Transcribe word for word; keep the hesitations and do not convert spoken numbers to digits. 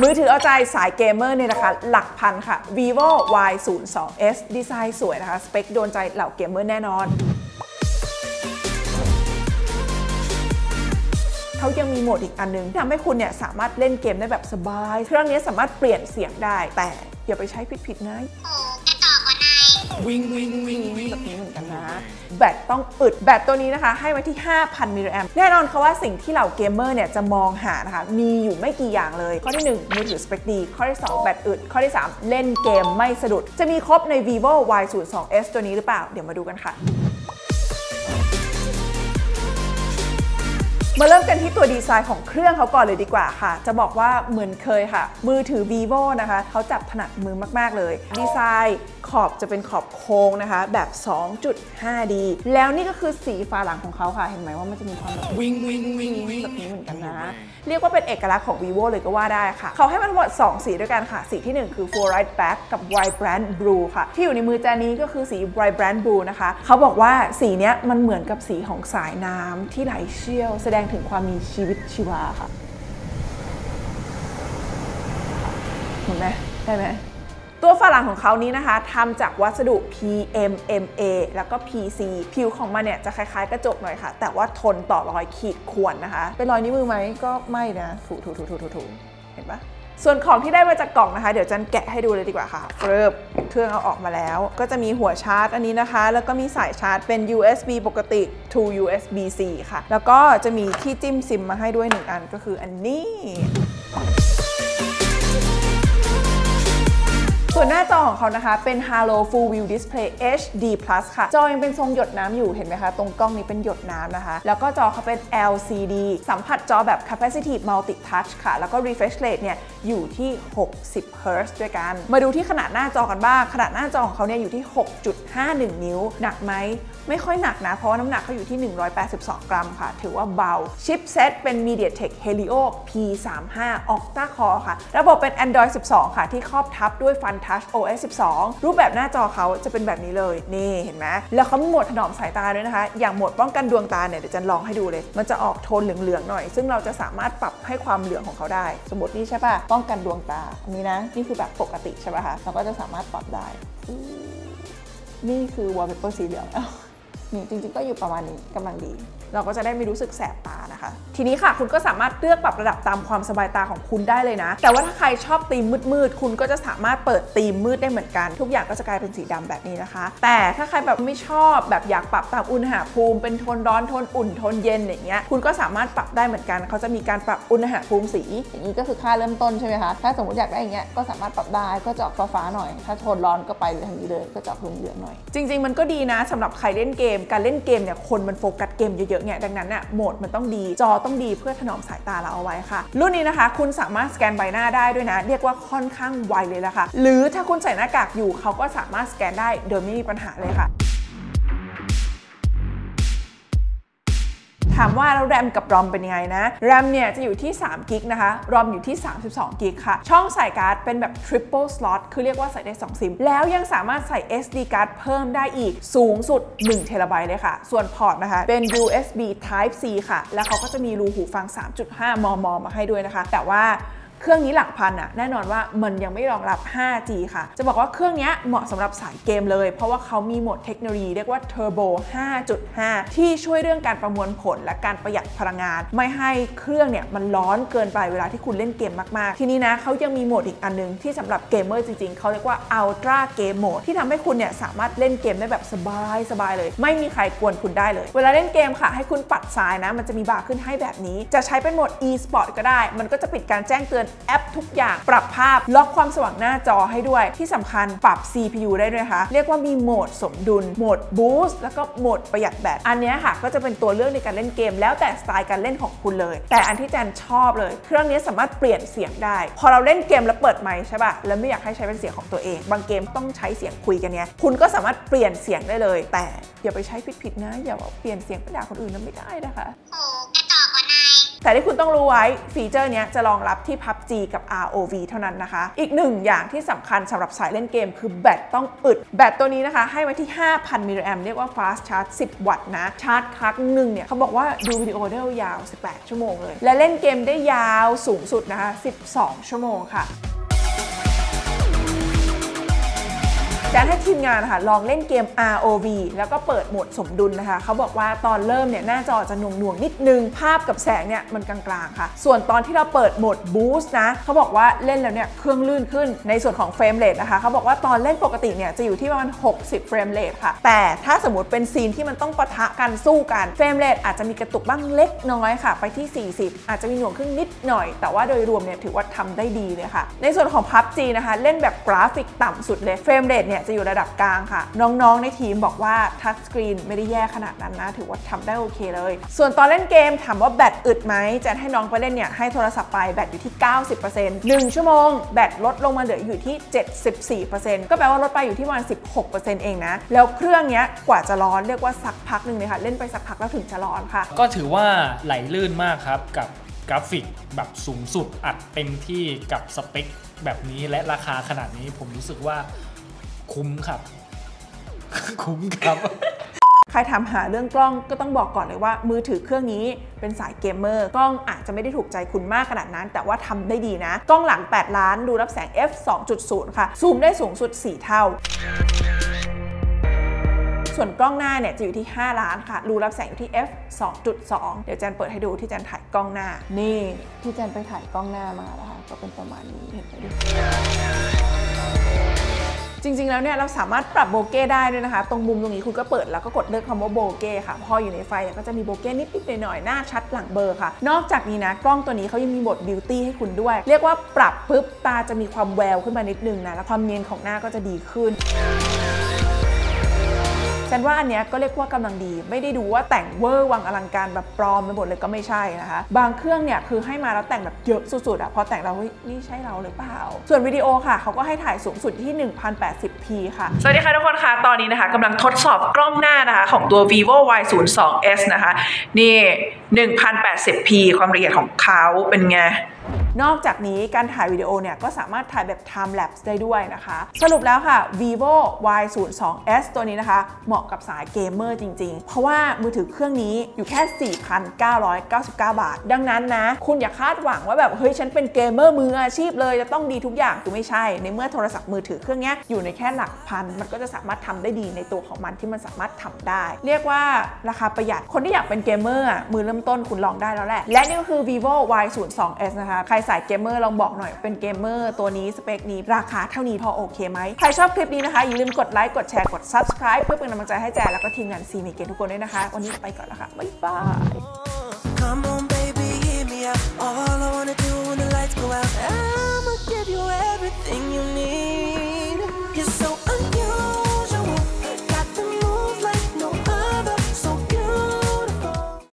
มือถือเอาใจสายเกมเมอร์เนี่ยนะคะหลักพันค่ะ Vivo วาย ศูนย์ สอง เอส ดีไซน์สวยนะคะสเปคโดนใจเหล่าเกมเมอร์แน่นอนเขายังมีโหมดอีกอันนึงทำให้คุณเนี่ยสามารถเล่นเกมได้แบบสบายเครื่องนี้สามารถเปลี่ยนเสียงได้แต่อย่าไปใช้ผิดๆนะโอ้กระจอกกว่านายวิ่งวิ่งวิ่งวิ่งแบบนี้เหมือนกันนะแบตต้องอึดแบตตัวนี้นะคะให้ไว้ที่ ห้าพัน มิลลิแอมป์แน่นอนค่ะว่าสิ่งที่เหล่าเกมเมอร์เนี่ยจะมองหานะคะมีอยู่ไม่กี่อย่างเลยข้อที่หนึ่งมือถือสเปคดีข้อที่สองแบตอึดข้อที่สามเล่นเกมไม่สะดุดจะมีครบใน Vivo วาย ศูนย์ สอง เอส ตัวนี้หรือเปล่าเดี๋ยวมาดูกันค่ะมาเริ่มกันที่ตัวดีไซน์ของเครื่องเขาก่อนเลยดีกว่าค่ะจะบอกว่าเหมือนเคยค่ะมือถือ Vivo นะคะเขาจับถนัดมือมากๆเลยดีไซน์ขอบจะเป็นขอบโค้งนะคะแบบ สองจุดห้าดี แล้วนี่ก็คือสีฝาหลังของเขาค่ะเห็นไหมว่ามันจะมีความแบบวิงวิงวิงวิงแบบนี้เหมือนกันนะเรียกว่าเป็นเอกลักษณ์ของ Vivo เลยก็ว่าได้ค่ะเขาให้มาทั้งหมดสองสีด้วยกันค่ะสีที่หนึ่งคือ Fluorite Black กับ Vibrant Blue ค่ะที่อยู่ในมือแจนี้ก็คือสี Vibrant Blue นะคะเขาบอกว่าสีเนี้ยมันเหมือนกับสีของสายน้ำที่ไหลเชี่ยวแสดงถึงความมีชีวิตชีวาค่ะเห็นไหมได้ไหมตัวฝาหลังของเขานี้นะคะทำจากวัสดุ พี เอ็ม เอ็ม เอ แล้วก็ พี ซี ผิวของมันเนี่ยจะคล้ายๆกระจกหน่อยค่ะแต่ว่าทนต่อรอยขีดข่วนนะคะเป็นรอยนิ้วมือไหมก็ไม่นะถูถูถูถูถูถูเห็นปะส่วนของที่ได้มาจากกล่องนะคะเดี๋ยวจันแกะให้ดูเลยดีกว่าค่ะเริ่มเครื่องเอาออกมาแล้วก็จะมีหัวชาร์จอันนี้นะคะแล้วก็มีสายชาร์จเป็น ยู เอส บี ปกติ to ยู เอส บี ซี ค่ะแล้วก็จะมีที่จิ้มซิมมาให้ด้วยหนึ่งอันก็คืออันนี้ส่วนหน้าจอของเขานะคะเป็น Halo Full View Display เอช ดี พลัส ค่ะจอยังเป็นทรงหยดน้ำอยู่เห็นไหมคะตรงกล้องนี้เป็นหยดน้ำนะคะแล้วก็จอเขาเป็น แอล ซี ดี สัมผัสจอแบบ Capacitive Multi Touch ค่ะแล้วก็ Refresh Rate เนี่ยอยู่ที่หกสิบเฮิร์ตซ์ด้วยกันมาดูที่ขนาดหน้าจอกันบ้างขนาดหน้าจอของเขาเนี่ยอยู่ที่ หกจุดห้าหนึ่งนิ้วหนักไหมไม่ค่อยหนักนะเพราะว่าน้ำหนักเขาอยู่ที่หนึ่งร้อยแปดสิบสองกรัมค่ะถือว่าเบาชิปเซตเป็น Mediatek Helio พี สามสิบห้า Octa Core ค่ะระบบเป็น แอนดรอยด์ สิบสองค่ะที่ครอบทับด้วย FunTouch โอ เอส สิบสองรูปแบบหน้าจอเขาจะเป็นแบบนี้เลยนี่เห็นไหมแล้วเขามีโหมดถนอมสายตาด้วยนะคะอย่างโหมดป้องกันดวงตาเนี่ยเดี๋ยวจะลองให้ดูเลยมันจะออกโทนเหลืองๆหน่อยซึ่งเราจะสามารถปรับให้ความเหลืองของเขาได้สมมตินี่ใช่ป่ะป้องกันดวงตาอันนี้นะนี่คือแบบปกติใช่ป่ะคะเราก็จะสามารถปรับได้นี่คือ wallpaper สีเหลืองนี่จริงๆก็อยู่ประมาณนี้กำลังดีเราก็จะได้ไม่รู้สึกแสบตานะคะทีนี้ค่ะคุณก็สามารถเลือกปรับระดับตามความสบายตาของคุณได้เลยนะแต่ว่าถ้าใครชอบธีมมืดๆคุณก็จะสามารถเปิดธีมมืดได้เหมือนกันทุกอย่างก็จะกลายเป็นสีดำแบบนี้นะคะแต่ถ้าใครแบบไม่ชอบแบบอยากปรับตามอุณหภูมิเป็นโทนร้อนโทนอุ่นโทนเย็นอย่างเงี้ยคุณก็สามารถปรับได้เหมือนกันเขาจะมีการปรับอุณหภูมิสีอย่างนี้ก็คือค่าเริ่มต้นใช่ไหมคะถ้าสมมติอยากได้อย่างเงี้ยก็สามารถปรับได้ก็เจาะฟ้าๆหน่อยถ้าโทนร้อนก็ไปทางนี้เลยก็เจาะเหลืองๆหน่อยจริงๆมันก็ดีนะสำหรับใครเล่นเกมการเล่นเกมเนี่ยคนมันโฟกัสเกมเยอะดังนั้นน่ะโหมดมันต้องดีจอต้องดีเพื่อถนอมสายตาเราเอาไว้ค่ะรุ่นนี้นะคะคุณสามารถสแกนใบหน้าได้ด้วยนะเรียกว่าค่อนข้างไวเลยละค่ะหรือถ้าคุณใส่หน้ากากอยู่เขาก็สามารถสแกนได้โดยไม่มีปัญหาเลยค่ะถามว่าแล้วแรมกับรอมเป็นยังไงนะแรมเนี่ยจะอยู่ที่สามกิกนะคะรอมอยู่ที่สามสิบสองกิกค่ะช่องใส่การ์ดเป็นแบบ Triple Slot คือเรียกว่าใส่ได้สองซิมแล้วยังสามารถใส่ เอส ดี การ์ดเพิ่มได้อีกสูงสุดหนึ่งเทราไบต์เลยค่ะส่วนพอร์ตนะคะเป็น ยู เอส บี ไทป์ ซี ค่ะแล้วเขาก็จะมีรูหูฟัง สามจุดห้ามิลลิเมตร มาให้ด้วยนะคะแต่ว่าเครื่องนี้หลักพันอะแน่นอนว่ามันยังไม่รองรับ ห้าจี ค่ะจะบอกว่าเครื่องนี้เหมาะสำหรับสายเกมเลยเพราะว่าเขามีโหมดเทคโนโลยีเรียกว่า เทอร์โบ ไฟว์จุดห้า ที่ช่วยเรื่องการประมวลผลและการประหยัดพลังงานไม่ให้เครื่องเนี่ยมันร้อนเกินไปเวลาที่คุณเล่นเกมมากๆทีนี้นะเขายังมีโหมดอีกอันนึงที่สำหรับเกมเมอร์จริงๆเขาเรียกว่า Ultra Game Mode ที่ทำให้คุณเนี่ยสามารถเล่นเกมได้แบบสบายๆเลยไม่มีใครกวนคุณได้เลยเวลาเล่นเกมค่ะให้คุณปัดซ้ายนะมันจะมีบาร์ขึ้นให้แบบนี้จะใช้เป็นโหมด อีสปอร์ต ก็ได้มันก็จะปิดการแจ้งเตือนแอปทุกอย่างปรับภาพล็อกความสว่างหน้าจอให้ด้วยที่สำคัญปรับ ซี พี ยู ได้ด้วยค่ะเรียกว่ามีโหมดสมดุลโหมดบูสต์แล้วก็โหมดประหยัดแบตอันนี้ค่ะก็จะเป็นตัวเลือกในการเล่นเกมแล้วแต่สไตล์การเล่นของคุณเลยแต่อันที่แจนชอบเลยเครื่องนี้สามารถเปลี่ยนเสียงได้พอเราเล่นเกมแล้วเปิดไมค์ใช่ป่ะแล้วไม่อยากให้ใช้เป็นเสียงของตัวเองบางเกมต้องใช้เสียงคุยกันเนี่ยคุณก็สามารถเปลี่ยนเสียงได้เลยแต่อย่าไปใช้ผิดๆนะอย่าเปลี่ยนเสียงไปด่าคนอื่นนะไม่ได้นะคะโอ้กระจอกกว่านาย แต่ที่คุณต้องรู้ไว้ฟีเจอร์นี้จะรองรับที่ พับจี กับ อาร์ โอ วี เท่านั้นนะคะอีกหนึ่งอย่างที่สำคัญสำหรับสายเล่นเกมคือแบตต้องอึดแบตตัวนี้นะคะให้ไว้ที่ ห้าพัน มิลลิแอมป์เรียกว่า fast charge สิบ วัตต์นะชาร์จครั้งหนึ่งเนี่ยเขาบอกว่าดูวิดีโอได้ยาวสิบแปดชั่วโมงเลยและเล่นเกมได้ยาวสูงสุดนะคะสิบสองชั่วโมงค่ะแจ้งให้ทีมงานนะคะลองเล่นเกม อาร์ โอ วี แล้วก็เปิดโหมดสมดุลนะคะเขาบอกว่าตอนเริ่มเนี่ยหน้าจอจะหน่วงๆนิดนึงภาพกับแสงเนี่ยมันกลางๆค่ะส่วนตอนที่เราเปิดโหมด Boost นะเขาบอกว่าเล่นแล้วเนี่ยเครื่องลื่นขึ้นในส่วนของเฟรมเรทนะคะเขาบอกว่าตอนเล่นปกติเนี่ยจะอยู่ที่ประมาณหกสิบเฟรมเรทค่ะแต่ถ้าสมมติเป็นซีนที่มันต้องปะทะกันสู้กันเฟรมเรทอาจจะมีกระตุกบ้างเล็กน้อยค่ะไปที่สี่สิบอาจจะมีหน่วงขึ้นนิดหน่อยแต่ว่าโดยรวมเนี่ยถือว่าทำได้ดีเลยค่ะในส่วนของ พับจี นะคะเล่นแบบกราฟิกต่ำสุดเลยเฟรมเรทเนี่ยจะอยู่ระดับกลางค่ะน้องๆในทีมบอกว่าทัชสกรีนไม่ได้แย่ขนาดนั้นนะถือว่าทำได้โอเคเลยส่วนตอนเล่นเกมถามว่าแบตอึดไหมจะให้น้องไปเล่นเนี่ยให้โทรศัพท์ไปแบตอยู่ที่ เก้าสิบเปอร์เซ็นต์ หนึ่ง ชั่วโมงแบตลดลงมาเหลืออยู่ที่ เจ็ดสิบสี่เปอร์เซ็นต์ ก็แปลว่าลดไปอยู่ที่ประมาณ สิบหกเปอร์เซ็นต์ เองนะแล้วเครื่องเนี้ยกว่าจะร้อนเรียกว่าสักพักหนึ่งเลยค่ะเล่นไปสักพักแล้วถึงจะร้อนค่ะก็ถือว่าไหลลื่นมากครับกับกราฟิกแบบสูงสุดอัดเต็มที่กับสเปคแบบนี้และราคาขนาดนี้ผมรู้สึกว่าคุ้มครับคุ้มครับใครถามหาเรื่องกล้องก็ต้องบอกก่อนเลยว่ามือถือเครื่องนี้เป็นสายเกมเมอร์กล้องอาจจะไม่ได้ถูกใจคุณมากขนาดนั้นแต่ว่าทำได้ดีนะกล้องหลังแปดล้านดูรับแสง เอฟ สองจุดศูนย์ ค่ะซูมได้สูงสุดสี่เท่าส่วนกล้องหน้าเนี่ยจะอยู่ที่ห้าล้านค่ะรูรับแสงอยู่ที่ เอฟ สองจุดสอง เดี๋ยวแจนเปิดให้ดูที่แจนถ่ายกล้องหน้านี่ที่แจนไปถ่ายกล้องหน้ามาแล้วค่ะก็เป็นประมาณนี้เห็นไหมจริงๆแล้วเนี่ยเราสามารถปรับโบเก้ได้ด้วยนะคะตรงมุมตรงนี้คุณก็เปิดแล้วก็กดเลือกคำว่าโบเก้ค่ะพออยู่ในไฟก็จะมีโบเก้นิดๆหน่อยๆหน้าชัดหลังเบอร์ค่ะนอกจากนี้นะกล้องตัวนี้เขายังมีโหมดบิวตี้ให้คุณด้วยเรียกว่าปรับปุ๊บตาจะมีความแววขึ้นมานิดนึงนะแล้วความเนียนของหน้าก็จะดีขึ้นแซนว่าอันเนี้ยก็เรียกว่ากำลังดีไม่ได้ดูว่าแต่งเวอร์วังอลังการแบบปลอมไปหมดเลยก็ไม่ใช่นะคะบางเครื่องเนี่ยคือให้มาแล้วแต่งแบบเยอะสุดๆอ่ะพอแต่งแล้วนี่ใช่เราหรือเปล่าส่วนวิดีโอค่ะเขาก็ให้ถ่ายสูงสุดที่ หนึ่งพันแปดสิบ พี ค่ะสวัสดีค่ะทุกคนค่ะตอนนี้นะคะกำลังทดสอบกล้องหน้านะคะของตัว Vivo วาย ศูนย์ สอง เอส นะคะนี่ หนึ่งพันแปดสิบ พี ความละเอียดของเขาเป็นไงนอกจากนี้การถ่ายวิดีโอเนี่ยก็สามารถถ่ายแบบ time lapse ได้ด้วยนะคะสรุปแล้วค่ะ Vivo วาย ศูนย์ สอง เอส ตัวนี้นะคะเหมาะกับสายเกมเมอร์จริงๆเพราะว่ามือถือเครื่องนี้อยู่แค่ สี่พันเก้าร้อยเก้าสิบเก้า บาทดังนั้นนะคุณอย่าคาดหวังว่าแบบเฮ้ยฉันเป็นเกมเมอร์มืออาชีพเลยจะต้องดีทุกอย่างคือไม่ใช่ในเมื่อโทรศัพท์มือถือเครื่องนี้อยู่ในแค่หลักพันมันก็จะสามารถทำได้ดีในตัวของมันที่มันสามารถทำได้เรียกว่าราคาประหยัดคนที่อยากเป็นเกมเมอร์มือเริ่มต้นคุณลองได้แล้วแหละและนี่ก็คือ Vivo วาย ศูนย์ สอง เอส นะคะใครสายเกมเมอร์ลองบอกหน่อยเป็นเกมเมอร์ตัวนี้สเปคนี้ราคาเท่านี้พอโอเคไหมใครชอบคลิปนี้นะคะอย่าลืมกดไลค์กดแชร์กด ซับสไครบ์ เพื่อเป็นกำลังใจให้แจนแล้วก็ทีมงานซีเมเกนทุกคนด้วยนะคะวันนี้ไปก่อนแล้วค่ะบ๊ายบาย